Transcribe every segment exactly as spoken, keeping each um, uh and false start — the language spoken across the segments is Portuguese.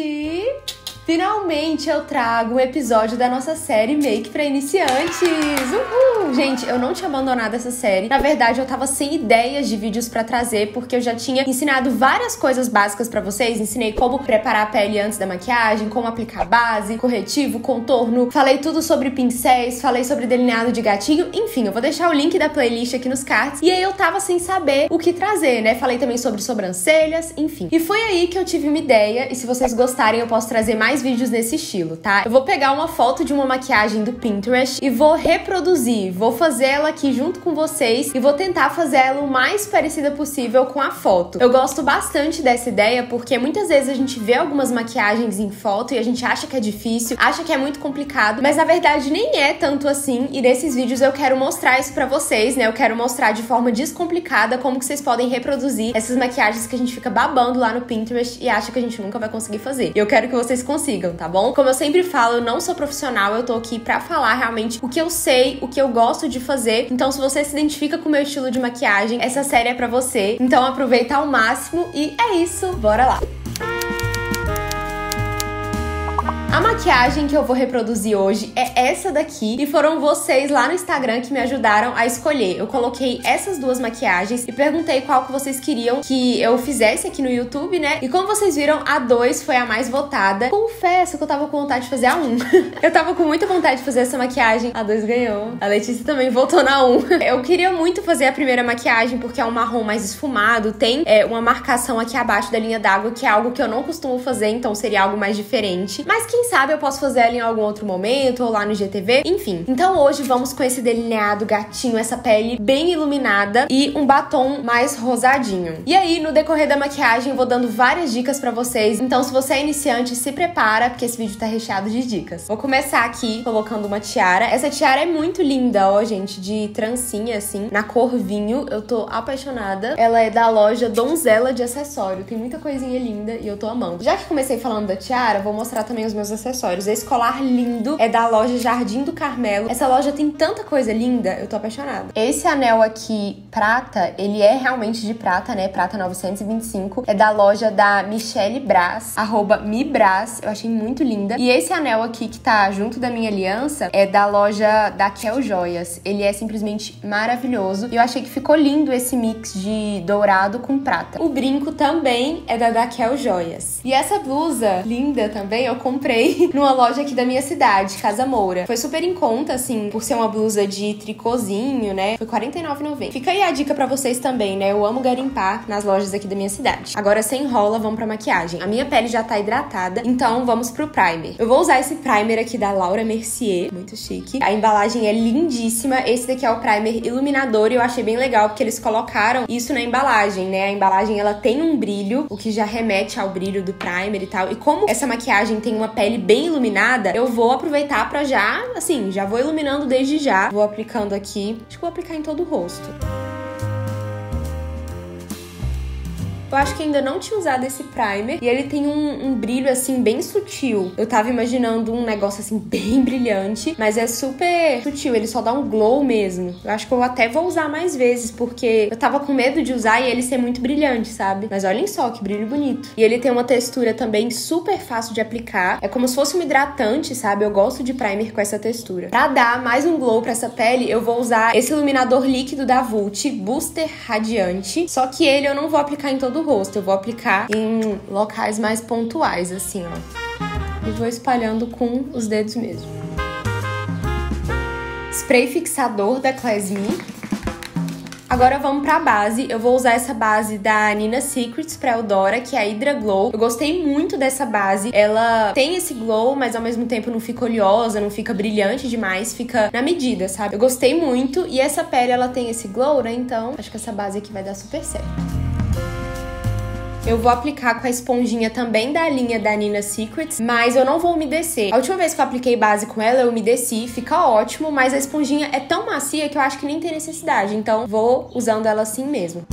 gente! Finalmente eu trago um episódio da nossa série Make pra Iniciantes! Uhul! Gente, eu não tinha abandonado essa série. Na verdade, eu tava sem ideias de vídeos pra trazer, porque eu já tinha ensinado várias coisas básicas pra vocês. Ensinei como preparar a pele antes da maquiagem, como aplicar base, corretivo, contorno. Falei tudo sobre pincéis, falei sobre delineado de gatinho. Enfim, eu vou deixar o link da playlist aqui nos cards. E aí eu tava sem saber o que trazer, né? Falei também sobre sobrancelhas, enfim. E foi aí que eu tive uma ideia. E se vocês gostarem, eu posso trazer mais mais vídeos nesse estilo, tá? Eu vou pegar uma foto de uma maquiagem do Pinterest e vou reproduzir, vou fazer ela aqui junto com vocês e vou tentar fazer ela o mais parecida possível com a foto. Eu gosto bastante dessa ideia porque muitas vezes a gente vê algumas maquiagens em foto e a gente acha que é difícil, acha que é muito complicado, mas na verdade nem é tanto assim, e nesses vídeos eu quero mostrar isso pra vocês, né? Eu quero mostrar de forma descomplicada como que vocês podem reproduzir essas maquiagens que a gente fica babando lá no Pinterest e acha que a gente nunca vai conseguir fazer. Eu quero que vocês consigam Consigam, tá bom? Como eu sempre falo, eu não sou profissional, eu tô aqui pra falar realmente o que eu sei, o que eu gosto de fazer. Então, se você se identifica com o meu estilo de maquiagem, essa série é pra você. Então, aproveita ao máximo e é isso, bora lá! A maquiagem que eu vou reproduzir hoje é essa daqui, e foram vocês lá no Instagram que me ajudaram a escolher. Eu coloquei essas duas maquiagens e perguntei qual que vocês queriam que eu fizesse aqui no YouTube, né? E como vocês viram, a dois foi a mais votada. Confesso que eu tava com vontade de fazer a um. Eu tava com muita vontade de fazer essa maquiagem. A dois ganhou. A Letícia também voltou na um. Eu queria muito fazer a primeira maquiagem porque é um marrom mais esfumado, tem é, uma marcação aqui abaixo da linha d'água, que é algo que eu não costumo fazer, então seria algo mais diferente. Mas que Quem sabe eu posso fazer ela em algum outro momento, ou lá no G T V, enfim. Então hoje vamos com esse delineado gatinho, essa pele bem iluminada e um batom mais rosadinho. E aí, no decorrer da maquiagem, eu vou dando várias dicas pra vocês. Então, se você é iniciante, se prepara, porque esse vídeo tá recheado de dicas. Vou começar aqui colocando uma tiara. Essa tiara é muito linda, ó, gente, de trancinha, assim, na cor vinho. Eu tô apaixonada. Ela é da loja Donzela de Acessório. Tem muita coisinha linda e eu tô amando. Já que comecei falando da tiara, vou mostrar também os meus acessórios. Esse colar lindo é da loja Jardim do Carmelo. Essa loja tem tanta coisa linda, eu tô apaixonada. Esse anel aqui, prata, ele é realmente de prata, né? Prata novecentos e vinte e cinco. É da loja da Michelle Brás, arroba mibrás. Eu achei muito linda. E esse anel aqui que tá junto da minha aliança é da loja Daquel Joias. Ele é simplesmente maravilhoso. E eu achei que ficou lindo esse mix de dourado com prata. O brinco também é da Daquel Joias. E essa blusa linda também, eu comprei numa loja aqui da minha cidade, Casa Moura. Foi super em conta, assim, por ser uma blusa de tricôzinho, né? Foi quarenta e nove reais e noventa centavos. Fica aí a dica pra vocês também, né? Eu amo garimpar nas lojas aqui da minha cidade. Agora, sem enrola, vamos pra maquiagem. A minha pele já tá hidratada, então vamos pro primer. Eu vou usar esse primer aqui da Laura Mercier, muito chique. A embalagem é lindíssima. Esse daqui é o primer iluminador e eu achei bem legal porque eles colocaram isso na embalagem, né? A embalagem, ela tem um brilho, o que já remete ao brilho do primer e tal. E como essa maquiagem tem uma pele bem iluminada, eu vou aproveitar pra já, assim, já vou iluminando desde já. Vou aplicando aqui, acho que vou aplicar em todo o rosto. Eu acho que ainda não tinha usado esse primer. E ele tem um, um brilho, assim, bem sutil. Eu tava imaginando um negócio, assim, bem brilhante. Mas é super sutil. Ele só dá um glow mesmo. Eu acho que eu até vou usar mais vezes. Porque eu tava com medo de usar e ele ser muito brilhante, sabe? Mas olhem só que brilho bonito. E ele tem uma textura também super fácil de aplicar. É como se fosse um hidratante, sabe? Eu gosto de primer com essa textura. Pra dar mais um glow pra essa pele, eu vou usar esse iluminador líquido da Vult, Booster Radiante. Só que ele eu não vou aplicar em todo do rosto, eu vou aplicar em locais mais pontuais, assim, ó. E vou espalhando com os dedos mesmo. Spray fixador da Klasme. Agora vamos pra base. Eu vou usar essa base da Niina Secrets pra Eudora, que é a Hydra Glow. Eu gostei muito dessa base. Ela tem esse glow, mas ao mesmo tempo não fica oleosa, não fica brilhante demais, fica na medida, sabe? Eu gostei muito. E essa pele, ela tem esse glow, né? Então, acho que essa base aqui vai dar super certo. Eu vou aplicar com a esponjinha também da linha da Niina Secrets, mas eu não vou umedecer. A última vez que eu apliquei base com ela, eu umedeci, fica ótimo, mas a esponjinha é tão macia que eu acho que nem tem necessidade, então vou usando ela assim mesmo.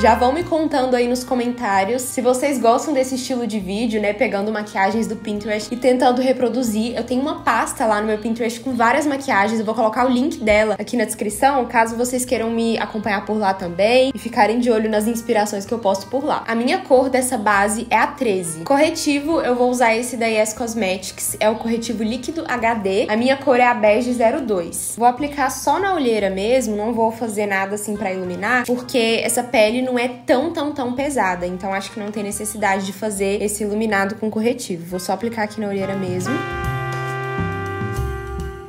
Já vão me contando aí nos comentários se vocês gostam desse estilo de vídeo, né? Pegando maquiagens do Pinterest e tentando reproduzir. Eu tenho uma pasta lá no meu Pinterest com várias maquiagens. Eu vou colocar o link dela aqui na descrição, caso vocês queiram me acompanhar por lá também e ficarem de olho nas inspirações que eu posto por lá. A minha cor dessa base é a treze. Corretivo, eu vou usar esse da Yes Cosmetics. É o corretivo líquido H D. A minha cor é a bege zero dois. Vou aplicar só na olheira mesmo, não vou fazer nada assim pra iluminar, porque essa pele não é tão, tão, tão pesada. Então acho que não tem necessidade de fazer esse iluminado com corretivo. Vou só aplicar aqui na olheira mesmo.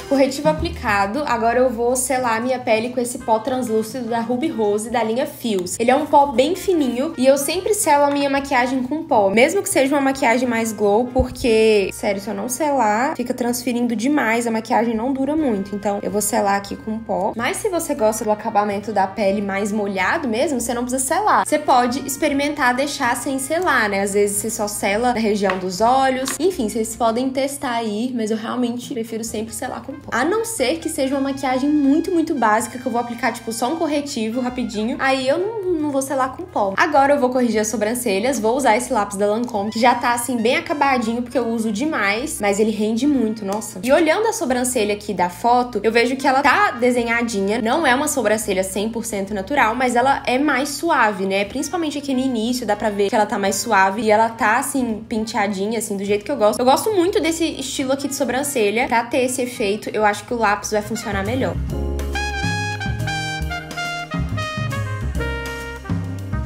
Corretivo aplicado, agora eu vou selar a minha pele com esse pó translúcido da Ruby Rose, da linha Fios. Ele é um pó bem fininho e eu sempre selo a minha maquiagem com pó, mesmo que seja uma maquiagem mais glow, porque, sério, se eu não selar, fica transferindo demais, a maquiagem não dura muito, então eu vou selar aqui com pó. Mas se você gosta do acabamento da pele mais molhado mesmo, você não precisa selar. Você pode experimentar deixar sem selar, né? Às vezes você só sela na região dos olhos, enfim, vocês podem testar aí, mas eu realmente prefiro sempre selar com pó. A não ser que seja uma maquiagem muito, muito básica, que eu vou aplicar, tipo, só um corretivo rapidinho. Aí eu não, não vou selar com pó. Agora eu vou corrigir as sobrancelhas. Vou usar esse lápis da Lancôme, que já tá, assim, bem acabadinho, porque eu uso demais. Mas ele rende muito, nossa. E olhando a sobrancelha aqui da foto, eu vejo que ela tá desenhadinha. Não é uma sobrancelha cem por cento natural, mas ela é mais suave, né? Principalmente aqui no início, dá pra ver que ela tá mais suave. E ela tá, assim, penteadinha, assim, do jeito que eu gosto. Eu gosto muito desse estilo aqui de sobrancelha, pra ter esse efeito. Eu acho que o lápis vai funcionar melhor.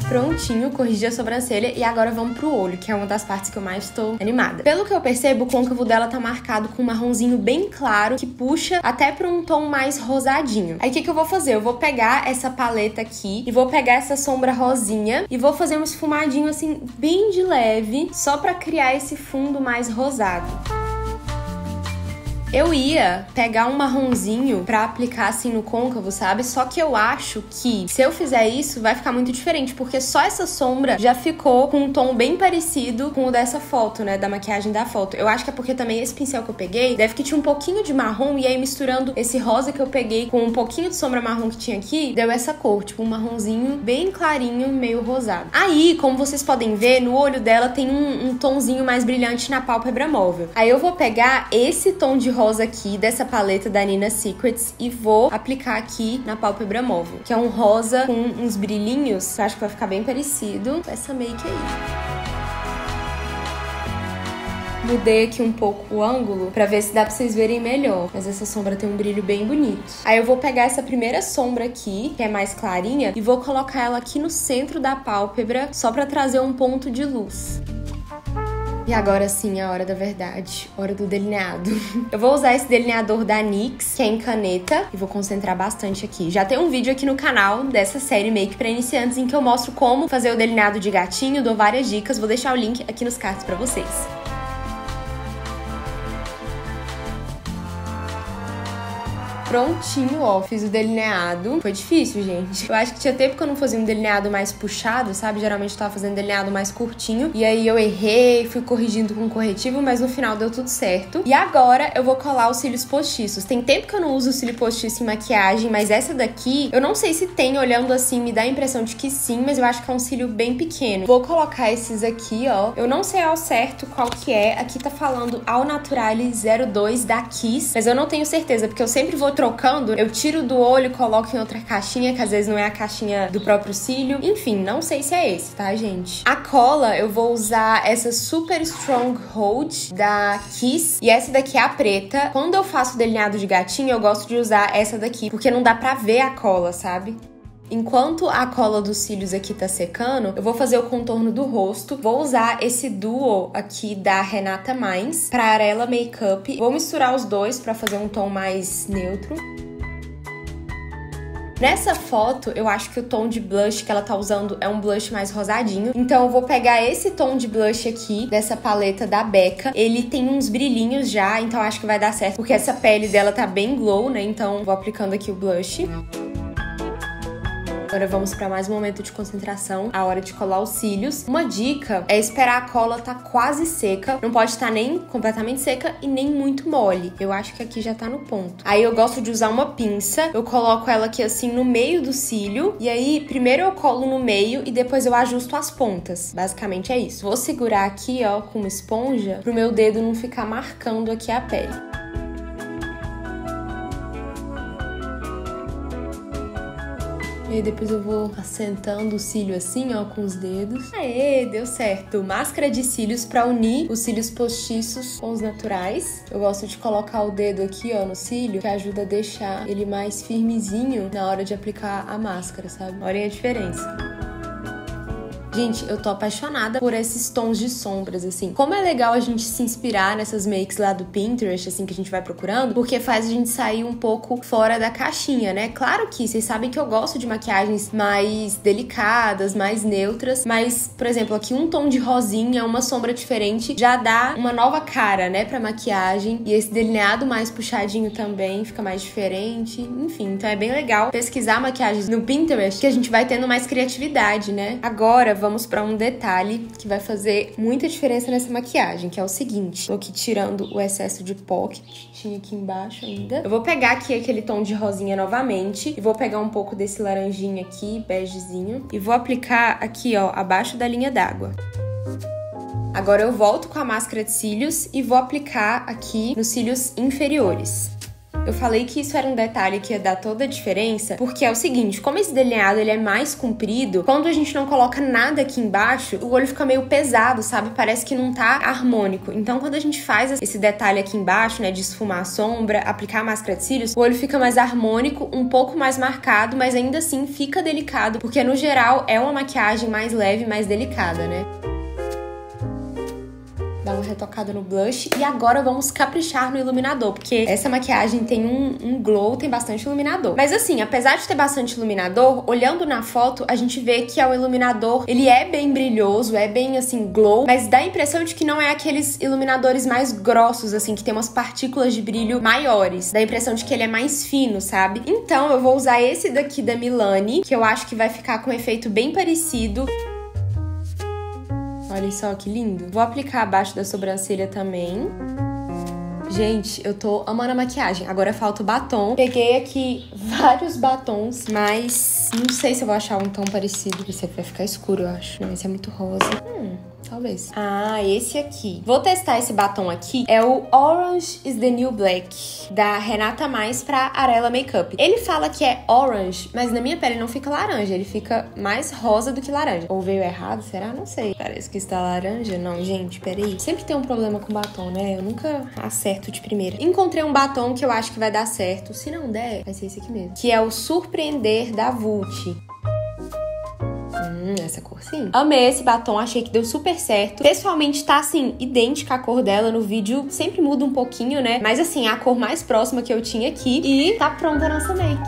Prontinho, corrigi a sobrancelha e agora vamos pro olho, que é uma das partes que eu mais tô animada. Pelo que eu percebo, o côncavo dela tá marcado com um marronzinho bem claro, que puxa até pra um tom mais rosadinho. Aí o que que eu vou fazer? Eu vou pegar essa paleta aqui e vou pegar essa sombra rosinha e vou fazer um esfumadinho assim, bem de leve, só pra criar esse fundo mais rosado. Eu ia pegar um marronzinho pra aplicar assim no côncavo, sabe? Só que eu acho que se eu fizer isso, vai ficar muito diferente, porque só essa sombra já ficou com um tom bem parecido com o dessa foto, né? Da maquiagem da foto. Eu acho que é porque também esse pincel que eu peguei deve que tinha um pouquinho de marrom, e aí misturando esse rosa que eu peguei com um pouquinho de sombra marrom que tinha aqui, deu essa cor, tipo um marronzinho bem clarinho, meio rosado. Aí, como vocês podem ver, no olho dela tem um, um tonzinho mais brilhante na pálpebra móvel. Aí eu vou pegar esse tom de rosa aqui dessa paleta da Niina Secrets e vou aplicar aqui na pálpebra móvel, que é um rosa com uns brilhinhos. Eu acho que vai ficar bem parecido com essa make aí. Mudei aqui um pouco o ângulo pra ver se dá pra vocês verem melhor, mas essa sombra tem um brilho bem bonito. Aí eu vou pegar essa primeira sombra aqui, que é mais clarinha, e vou colocar ela aqui no centro da pálpebra, só pra trazer um ponto de luz. E agora sim é a hora da verdade, hora do delineado. Eu vou usar esse delineador da nix, que é em caneta, e vou concentrar bastante aqui. Já tem um vídeo aqui no canal dessa série Make para Iniciantes, em que eu mostro como fazer o delineado de gatinho, dou várias dicas, vou deixar o link aqui nos cards para vocês. Prontinho, ó, fiz o delineado. Foi difícil, gente. Eu acho que tinha tempo que eu não fazia um delineado mais puxado, sabe? Geralmente eu tava fazendo delineado mais curtinho. E aí eu errei, fui corrigindo com corretivo, mas no final deu tudo certo. E agora eu vou colar os cílios postiços. Tem tempo que eu não uso cílio postiço em maquiagem, mas essa daqui, eu não sei se tem, olhando assim, me dá a impressão de que sim, mas eu acho que é um cílio bem pequeno. Vou colocar esses aqui, ó. Eu não sei ao certo qual que é. Aqui tá falando Al Naturale zero dois da Kiss, mas eu não tenho certeza, porque eu sempre vou trocar trocando, eu tiro do olho e coloco em outra caixinha, que às vezes não é a caixinha do próprio cílio. Enfim, não sei se é esse, tá, gente? A cola, eu vou usar essa Super Strong Hold da Kiss, e essa daqui é a preta. Quando eu faço delineado de gatinho, eu gosto de usar essa daqui, porque não dá pra ver a cola, sabe? Enquanto a cola dos cílios aqui tá secando, eu vou fazer o contorno do rosto. Vou usar esse duo aqui da Renata Meins, pra Arela Makeup. Vou misturar os dois pra fazer um tom mais neutro. Nessa foto, eu acho que o tom de blush que ela tá usando é um blush mais rosadinho. Então eu vou pegar esse tom de blush aqui, dessa paleta da Becca. Ele tem uns brilhinhos já, então acho que vai dar certo, porque essa pele dela tá bem glow, né? Então vou aplicando aqui o blush. Agora vamos para mais um momento de concentração, a hora de colar os cílios. Uma dica é esperar a cola tá quase seca, não pode estar nem completamente seca e nem muito mole. Eu acho que aqui já tá no ponto. Aí eu gosto de usar uma pinça, eu coloco ela aqui assim no meio do cílio, e aí primeiro eu colo no meio e depois eu ajusto as pontas. Basicamente é isso. Vou segurar aqui, ó, com uma esponja, pro meu dedo não ficar marcando aqui a pele. E aí depois eu vou assentando o cílio assim, ó, com os dedos. Aê, deu certo! Máscara de cílios pra unir os cílios postiços com os naturais. Eu gosto de colocar o dedo aqui, ó, no cílio, que ajuda a deixar ele mais firmezinho na hora de aplicar a máscara, sabe? Olhem a diferença. Gente, eu tô apaixonada por esses tons de sombras, assim. Como é legal a gente se inspirar nessas makes lá do Pinterest, assim, que a gente vai procurando, porque faz a gente sair um pouco fora da caixinha, né? Claro que vocês sabem que eu gosto de maquiagens mais delicadas, mais neutras, mas, por exemplo, aqui um tom de rosinha, uma sombra diferente, já dá uma nova cara, né, pra maquiagem. E esse delineado mais puxadinho também fica mais diferente. Enfim, então é bem legal pesquisar maquiagens no Pinterest, que a gente vai tendo mais criatividade, né? Agora, vamos para um detalhe que vai fazer muita diferença nessa maquiagem, que é o seguinte. Tô aqui tirando o excesso de pó que tinha aqui embaixo ainda. Eu vou pegar aqui aquele tom de rosinha novamente e vou pegar um pouco desse laranjinha aqui, begezinho, e vou aplicar aqui, ó, abaixo da linha d'água. Agora eu volto com a máscara de cílios e vou aplicar aqui nos cílios inferiores. Eu falei que isso era um detalhe que ia dar toda a diferença, porque é o seguinte, como esse delineado ele é mais comprido, quando a gente não coloca nada aqui embaixo, o olho fica meio pesado, sabe? Parece que não tá harmônico. Então, quando a gente faz esse detalhe aqui embaixo, né, de esfumar a sombra, aplicar a máscara de cílios, o olho fica mais harmônico, um pouco mais marcado, mas ainda assim fica delicado, porque no geral é uma maquiagem mais leve, mais delicada, né? Dá uma retocada no blush. E agora vamos caprichar no iluminador, porque essa maquiagem tem um, um glow, tem bastante iluminador. Mas assim, apesar de ter bastante iluminador, olhando na foto, a gente vê que é o iluminador, ele é bem brilhoso, é bem, assim, glow, mas dá a impressão de que não é aqueles iluminadores mais grossos, assim, que tem umas partículas de brilho maiores. Dá a impressão de que ele é mais fino, sabe? Então, eu vou usar esse daqui da Milani, que eu acho que vai ficar com um efeito bem parecido. Olha só que lindo. Vou aplicar abaixo da sobrancelha também. Gente, eu tô amando a maquiagem. Agora falta o batom. Peguei aqui vários batons, mas não sei se eu vou achar um tão parecido. Esse aqui vai ficar escuro, eu acho. Não, esse é muito rosa. Hum... Talvez. Ah, esse aqui. Vou testar esse batom aqui. É o Orange is the New Black, da Renata Meins pra Arela Makeup. Ele fala que é orange, mas na minha pele não fica laranja. Ele fica mais rosa do que laranja. Ou veio errado, será? Não sei. Parece que está laranja. Não, gente, peraí. Sempre tem um problema com batom, né? Eu nunca acerto de primeira. Encontrei um batom que eu acho que vai dar certo. Se não der, vai ser esse aqui mesmo. Que é o Surpreender, da Vult. Hum, essa cor sim. Amei esse batom, achei que deu super certo. Pessoalmente tá, assim, idêntica a cor dela no vídeo. Sempre muda um pouquinho, né? Mas, assim, é a cor mais próxima que eu tinha aqui. E tá pronta a nossa make.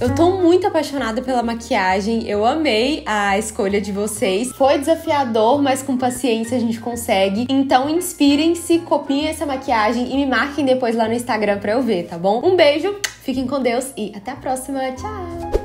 Eu tô muito apaixonada pela maquiagem, eu amei a escolha de vocês. Foi desafiador, mas com paciência a gente consegue. Então inspirem-se, copiem essa maquiagem e me marquem depois lá no Instagram pra eu ver, tá bom? Um beijo, fiquem com Deus e até a próxima. Tchau!